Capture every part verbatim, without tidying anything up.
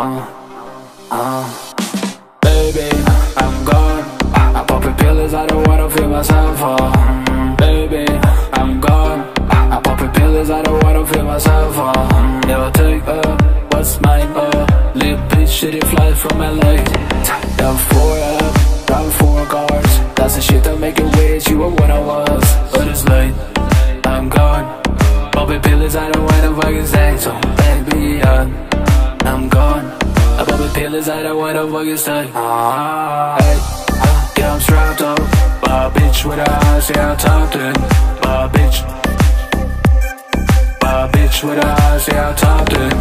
uh, uh. Baby, I'm gone. I'm popping pills, I don't wanna feel myself. uh. Baby, I'm gone. I'm popping pills, I don't wanna feel myself. uh. Never take a what's mine, uh lip bitch, shitty fly from L A. Down four up, round four cars. That's the shit that make it wish you were what I was. But it's late, I'm gone. Popping pills, I don't wanna fucking stay. So baby, I'm, I'm gone. I'm popping pills, I don't wanna fucking stay. Hey, yeah, I'm strapped up. My bitch with her eyes, yeah, I topped it. My bitch. My bitch with her eyes, yeah, I topped it.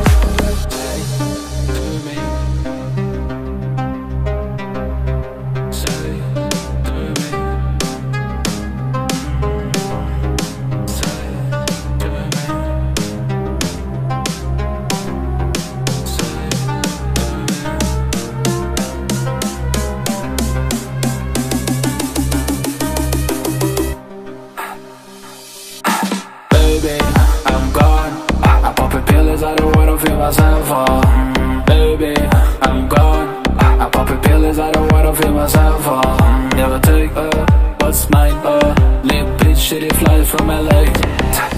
I don't wanna feel myself, uh, baby, I'm gone. I'm popping pills, I don't wanna feel myself. uh, Never take a uh, what's mine, uh lip bitch, shitty flies from L A.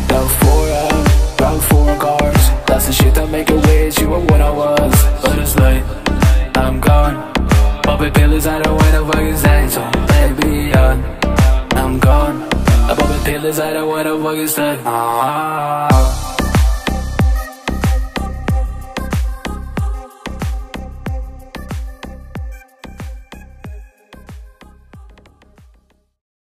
Down four up, round four cars. That's the shit that make it wish you were what I was. But it's late, I'm gone. Popping pills, I don't wanna fucking stay. So baby, I'm, I'm gone. I'm popping pills, I don't wanna fucking stay. uh,